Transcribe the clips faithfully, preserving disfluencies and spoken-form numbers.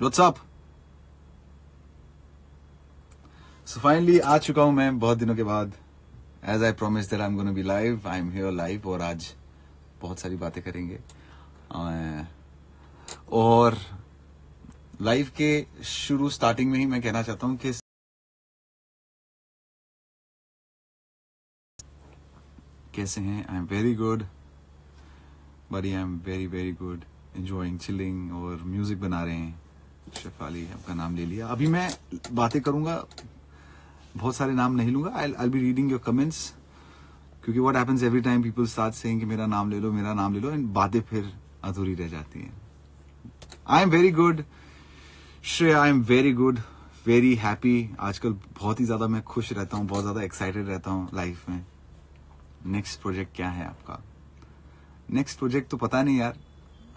What's up. So finally आ चुका हूं मैं बहुत दिनों के बाद, as I promise that I am gonna be live, I am here live और आज बहुत सारी बातें करेंगे। और लाइव के शुरू स्टार्टिंग में ही मैं कहना चाहता हूं कि कैसे हैं। आई एम वेरी गुड बड़ी, I am very very good, enjoying chilling और म्यूजिक बना रहे हैं। शेफाली आपका नाम ले लिया। अभी मैं बातें करूंगा, बहुत सारे नाम नहीं लूंगा। I I be reading your comments, क्योंकि what happens every time people start saying कि मेरा नाम ले लो मेरा नाम ले लो एंड बातें फिर अधूरी रह जाती हैं। I am very good Shreya, I am very good, very happy. आजकल बहुत ही ज्यादा मैं खुश रहता हूँ, बहुत ज्यादा एक्साइटेड रहता हूँ लाइफ में। नेक्स्ट प्रोजेक्ट क्या है आपका? नेक्स्ट प्रोजेक्ट तो पता नहीं यार,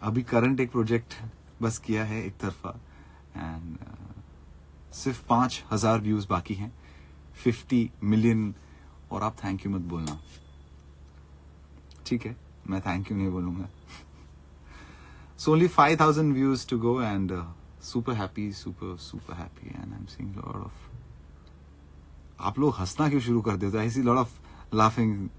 अभी करंट एक प्रोजेक्ट बस किया है एक तरफा एंड uh, सिर्फ पांच हजार व्यूज बाकी हैं, फिफ्टी मिलियन। और आप थैंक यू मत बोलना, ठीक है? मैं थैंक यू नहीं बोलूंगा। So only five thousand views to go and super happy, super super happy and I am seeing lot of. आप लोग हंसना क्यों शुरू कर देते हो? I see lot of laughing.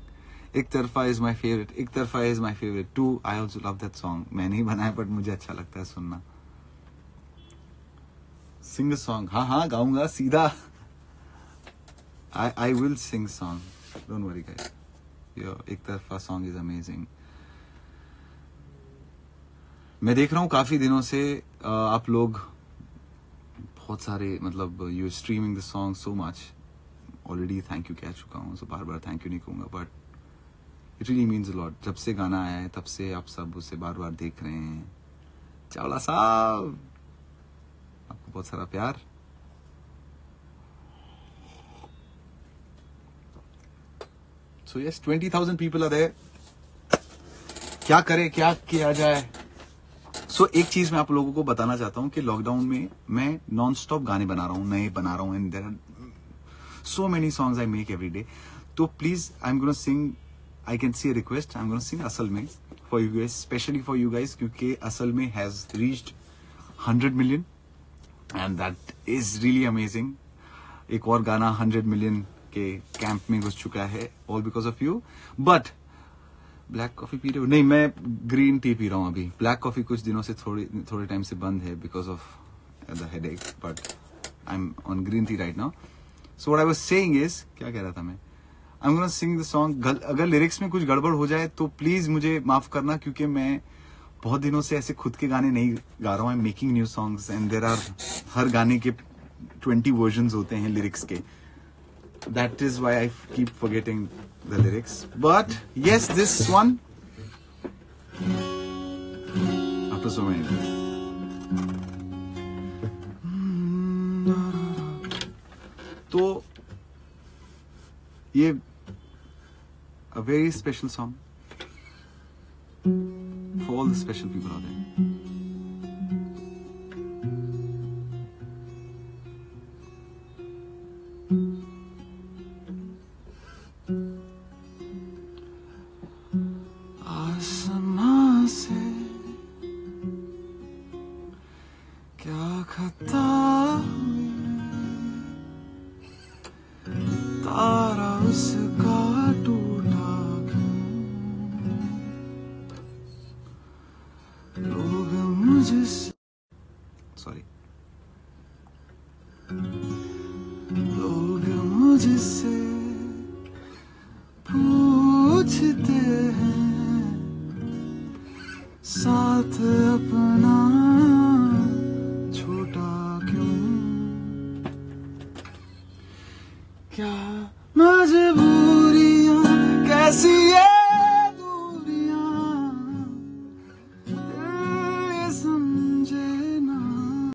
Ek Tarfa is my favourite, Ek Tarfa is my favourite too. I also love that song, मैं नहीं बनाया बट मुझे अच्छा लगता है सुनना। सिंग सॉन्ग, हाँ हाँ गाऊंगा सीधा। I I will sing song, don't worry guys. Your Ek Tarfa song is amazing. मैं देख रहा हूँ काफी दिनों से आप लोग बहुत सारे, मतलब you streaming the song so much. Already thank you कह चुका हूँ, सो बार बार थैंक यू नहीं कहूँगा but it really means a lot. जब से गाना आया है तब से आप सब उसे बार बार देख रहे हैं। चावला साहब आपको बहुत सारा प्यार। So yes, twenty thousand people are there. क्या करें, क्या किया जाए? सो so, एक चीज मैं आप लोगों को बताना चाहता हूं कि लॉकडाउन में मैं नॉन स्टॉप गाने बना रहा हूं, नए बना रहा हूं and there are so many songs I make every day. तो please I am gonna sing, I can see a request. I'm going to sing Asal Mein for you guys, especially for you guys, because Asal Mein has reached one hundred million, and that is really amazing. एक और गाना one hundred million के camp में घुस चुका है, all because of you. But black coffee पी रहे हो? नहीं, मैं green tea पी रहा हूँ अभी। Black coffee कुछ दिनों से थोड़ी थोड़े time से बंद है because of the headache. But I'm on green tea right now. So what I was saying is, क्या कह रहा था मैं? I'm gonna sing the song. अगर लिरिक्स में कुछ गड़बड़ हो जाए तो प्लीज मुझे माफ करना, क्योंकि मैं बहुत दिनों से ऐसे खुद के गाने नहीं गा रहा हूँ। I am making new songs and there are, हर गाने के ट्वेंटी वर्जन्स होते हैं लिरिक्स के। That is why I keep forgetting the lyrics, but yes this one after so many. तो ये a very special song for all the special people out there. आसमां से क्या खता हुई, तारा उसका सॉरी लोग मुझसे